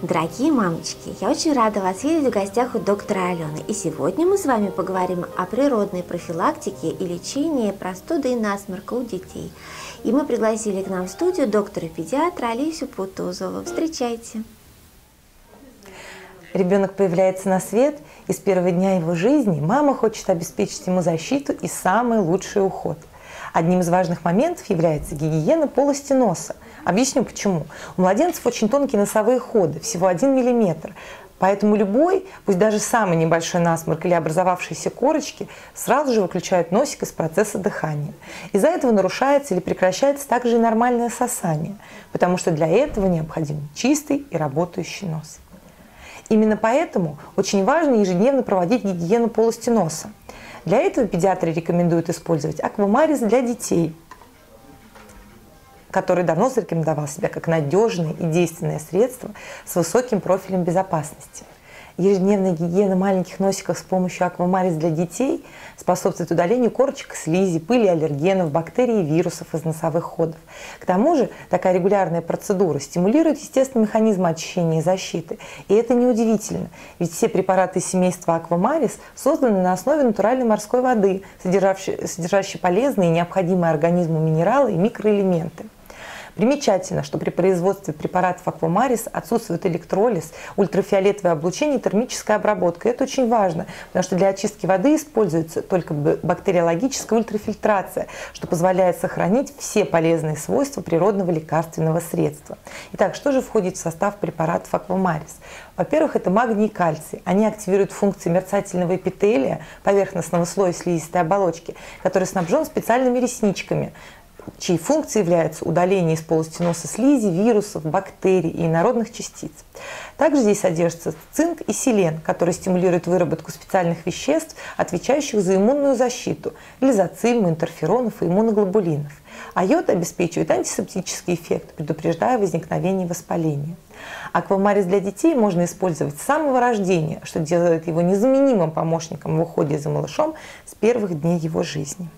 Дорогие мамочки, я очень рада вас видеть в гостях у доктора Алены. И сегодня мы с вами поговорим о природной профилактике и лечении простуды и насморка у детей. И мы пригласили к нам в студию доктора-педиатра Алису Путозову. Встречайте. Ребенок появляется на свет, и с первого дня его жизни мама хочет обеспечить ему защиту и самый лучший уход. Одним из важных моментов является гигиена полости носа. Объясню почему. У младенцев очень тонкие носовые ходы, всего 1 мм. Поэтому любой, пусть даже самый небольшой насморк или образовавшиеся корочки, сразу же выключают носик из процесса дыхания. Из-за этого нарушается или прекращается также и нормальное сосание, потому что для этого необходим чистый и работающий нос. Именно поэтому очень важно ежедневно проводить гигиену полости носа. Для этого педиатры рекомендуют использовать аквамарис для детей, который давно зарекомендовал себя как надежное и действенное средство с высоким профилем безопасности. Ежедневная гигиена маленьких носиков с помощью аквамарис для детей способствует удалению корочек, слизи, пыли, аллергенов, бактерий и вирусов из носовых ходов. К тому же такая регулярная процедура стимулирует естественный механизм очищения и защиты. И это неудивительно, ведь все препараты семейства аквамарис созданы на основе натуральной морской воды, содержащей полезные и необходимые организму минералы и микроэлементы. Примечательно, что при производстве препаратов аквамарис отсутствует электролиз, ультрафиолетовое облучение и термическая обработка. Это очень важно, потому что для очистки воды используется только бактериологическая ультрафильтрация, что позволяет сохранить все полезные свойства природного лекарственного средства. Итак, что же входит в состав препаратов аквамарис? Во-первых, это магний и кальций. Они активируют функции мерцательного эпителия, поверхностного слоя слизистой оболочки, который снабжен специальными ресничками, чьей функцией является удаление из полости носа слизи, вирусов, бактерий и инородных частиц. Также здесь содержатся цинк и селен, которые стимулируют выработку специальных веществ, отвечающих за иммунную защиту, лизоцим, интерферонов и иммуноглобулинов. А йод обеспечивает антисептический эффект, предупреждая возникновение воспаления. Аквамарис для детей можно использовать с самого рождения, что делает его незаменимым помощником в уходе за малышом с первых дней его жизни.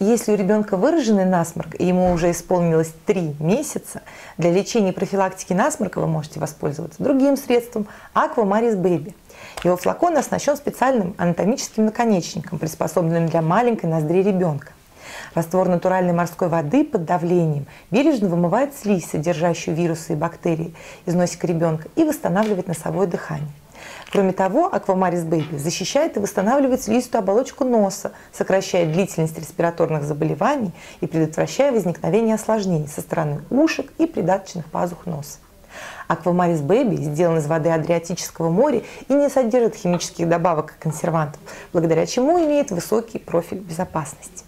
Если у ребенка выраженный насморк, и ему уже исполнилось 3 месяца, для лечения и профилактики насморка вы можете воспользоваться другим средством – Аквамарис Бэби. Его флакон оснащен специальным анатомическим наконечником, приспособленным для маленькой ноздри ребенка. Раствор натуральной морской воды под давлением бережно вымывает слизь, содержащую вирусы и бактерии, из носика ребенка и восстанавливает носовое дыхание. Кроме того, аквамарис Бэби защищает и восстанавливает слизистую оболочку носа, сокращая длительность респираторных заболеваний и предотвращая возникновение осложнений со стороны ушек и придаточных пазух носа. Аквамарис Бэби сделан из воды Адриатического моря и не содержит химических добавок и консервантов, благодаря чему имеет высокий профиль безопасности.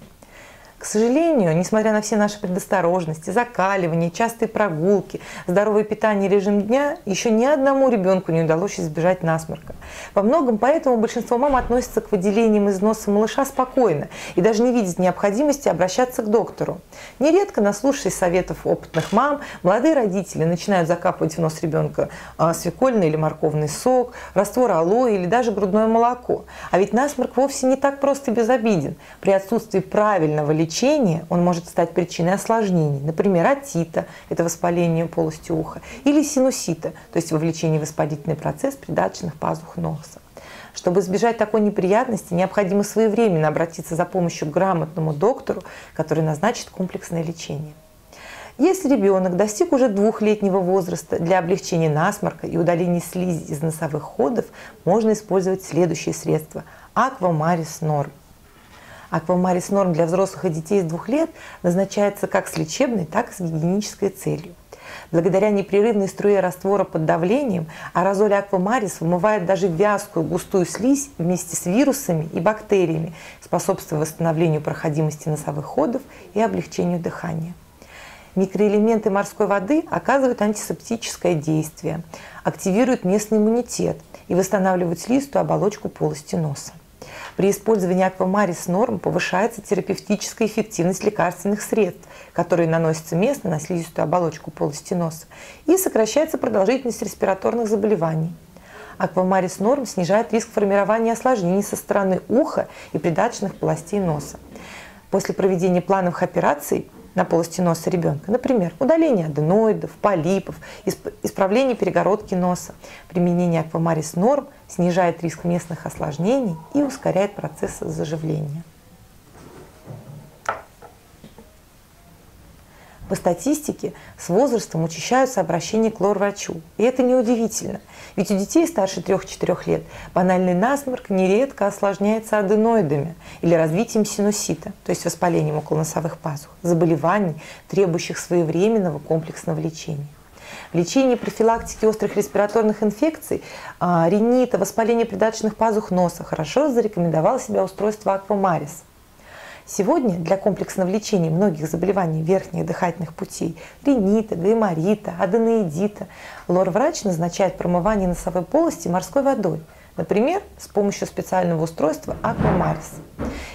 К сожалению, несмотря на все наши предосторожности, закаливание, частые прогулки, здоровое питание и режим дня, еще ни одному ребенку не удалось избежать насморка. Во многом поэтому большинство мам относятся к выделениям из носа малыша спокойно и даже не видят необходимости обращаться к доктору. Нередко, наслушавшись советов опытных мам, молодые родители начинают закапывать в нос ребенка свекольный или морковный сок, раствор алоэ или даже грудное молоко. А ведь насморк вовсе не так просто и безобиден. При отсутствии правильного лечения он может стать причиной осложнений, например, отита, это воспаление полости уха, или синусита, то есть вовлечение в воспалительный процесс придаточных пазух носа. Чтобы избежать такой неприятности, необходимо своевременно обратиться за помощью к грамотному доктору, который назначит комплексное лечение. Если ребенок достиг уже 2-летнего возраста, для облегчения насморка и удаления слизи из носовых ходов можно использовать следующие средства – Аквамарис Норм. Аквамарис Норм для взрослых и детей с 2 лет назначается как с лечебной, так и с гигиенической целью. Благодаря непрерывной струе раствора под давлением аэрозоль аквамарис вымывает даже вязкую густую слизь вместе с вирусами и бактериями, способствуя восстановлению проходимости носовых ходов и облегчению дыхания. Микроэлементы морской воды оказывают антисептическое действие, активируют местный иммунитет и восстанавливают слизистую оболочку полости носа. При использовании аквамарис Норм повышается терапевтическая эффективность лекарственных средств, которые наносятся местно на слизистую оболочку полости носа, и сокращается продолжительность респираторных заболеваний. Аквамарис Норм снижает риск формирования осложнений со стороны уха и придаточных полостей носа. После проведения плановых операций на полости носа ребенка. Например, удаление аденоидов, полипов, исправление перегородки носа. Применение Аквамарис Норм снижает риск местных осложнений и ускоряет процесс заживления. По статистике, с возрастом учащаются обращения к лор-врачу. И это неудивительно, ведь у детей старше 3-4 лет банальный насморк нередко осложняется аденоидами или развитием синусита, то есть воспалением околоносовых пазух, заболеваний, требующих своевременного комплексного лечения. В лечении профилактики острых респираторных инфекций, ринита, воспаление придаточных пазух носа хорошо зарекомендовало себя устройство Аквамарис. Сегодня для комплексного лечения многих заболеваний верхних дыхательных путей – ринита, гайморита, аденоидита – лор-врач назначает промывание носовой полости морской водой, например, с помощью специального устройства Аквамарис.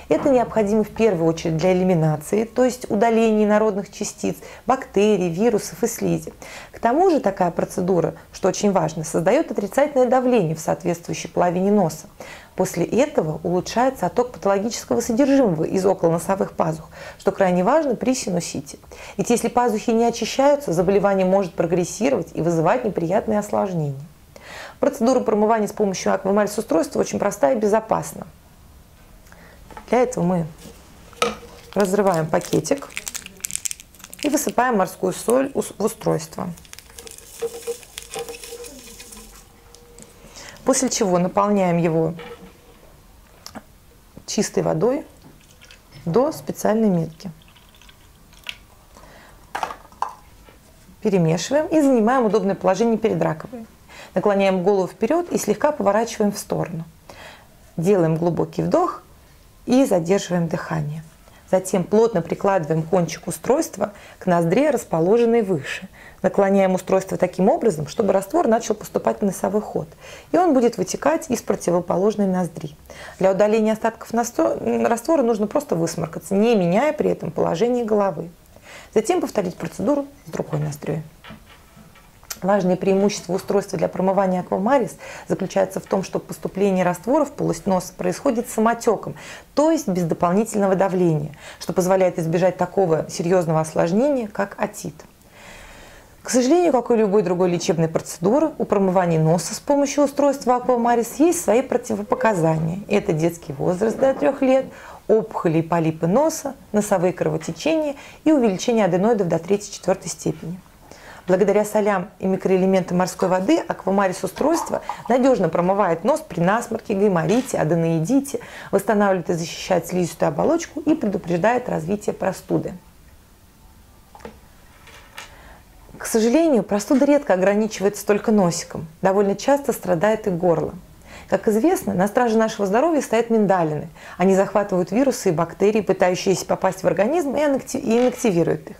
Это необходимо в первую очередь для элиминации, то есть удаления инородных частиц, бактерий, вирусов и слизи. К тому же такая процедура, что очень важно, создает отрицательное давление в соответствующей половине носа. После этого улучшается отток патологического содержимого из околоносовых пазух, что крайне важно при синусите. Ведь если пазухи не очищаются, заболевание может прогрессировать и вызывать неприятные осложнения. Процедура промывания с помощью Аквамарис устройства очень простая и безопасна. Для этого мы разрываем пакетик и высыпаем морскую соль в устройство. После чего наполняем его чистой водой до специальной метки. Перемешиваем и занимаем удобное положение перед раковиной. Наклоняем голову вперед и слегка поворачиваем в сторону. Делаем глубокий вдох и задерживаем дыхание. Затем плотно прикладываем кончик устройства к ноздре, расположенной выше. Наклоняем устройство таким образом, чтобы раствор начал поступать в носовой ход, и он будет вытекать из противоположной ноздри. Для удаления остатков раствора нужно просто высморкаться, не меняя при этом положение головы. Затем повторить процедуру с другой ноздрёй. Важное преимущество устройства для промывания Аквамарис заключается в том, что поступление раствора в полость носа происходит самотеком, то есть без дополнительного давления, что позволяет избежать такого серьезного осложнения, как отит. К сожалению, как и у любой другой лечебной процедуры, у промывания носа с помощью устройства Аквамарис есть свои противопоказания. Это детский возраст до 3 лет, опухоли и полипы носа, носовые кровотечения и увеличение аденоидов до 3-4 степени. Благодаря солям и микроэлементам морской воды Аквамарис устройство надежно промывает нос при насморке, гайморите, аденоидите, восстанавливает и защищает слизистую оболочку и предупреждает развитие простуды. К сожалению, простуда редко ограничивается только носиком, довольно часто страдает и горло. Как известно, на страже нашего здоровья стоят миндалины. Они захватывают вирусы и бактерии, пытающиеся попасть в организм, и инактивируют их.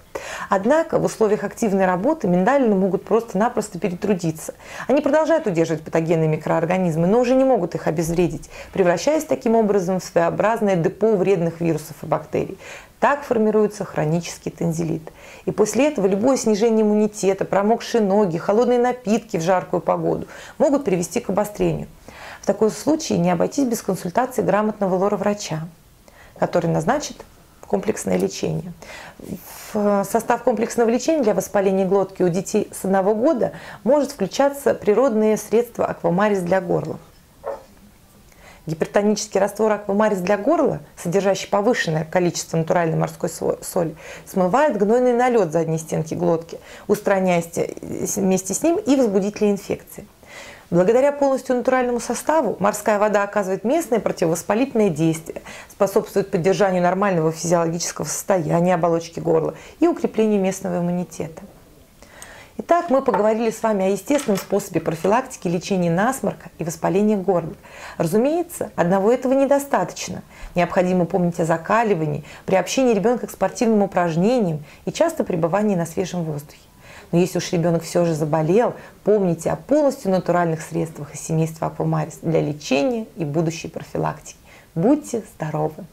Однако в условиях активной работы миндалины могут просто-напросто перетрудиться. Они продолжают удерживать патогенные микроорганизмы, но уже не могут их обезвредить, превращаясь таким образом в своеобразное депо вредных вирусов и бактерий. Так формируется хронический тонзиллит. И после этого любое снижение иммунитета, промокшие ноги, холодные напитки в жаркую погоду могут привести к обострению. В таком случае не обойтись без консультации грамотного лор-врача, который назначит комплексное лечение. В состав комплексного лечения для воспаления глотки у детей с 1 года может включаться природные средства Аквамарис для горла. Гипертонический раствор Аквамарис для горла, содержащий повышенное количество натуральной морской соли, смывает гнойный налет задней стенки глотки, устраняя вместе с ним и возбудители инфекции. Благодаря полностью натуральному составу морская вода оказывает местное противовоспалительное действие, способствует поддержанию нормального физиологического состояния оболочки горла и укреплению местного иммунитета. Итак, мы поговорили с вами о естественном способе профилактики лечения насморка и воспаления горла. Разумеется, одного этого недостаточно. Необходимо помнить о закаливании, приобщении ребенка к спортивным упражнениям и часто пребывании на свежем воздухе. Но если уж ребенок все же заболел, помните о полностью натуральных средствах из семейства Аквамарис для лечения и будущей профилактики. Будьте здоровы!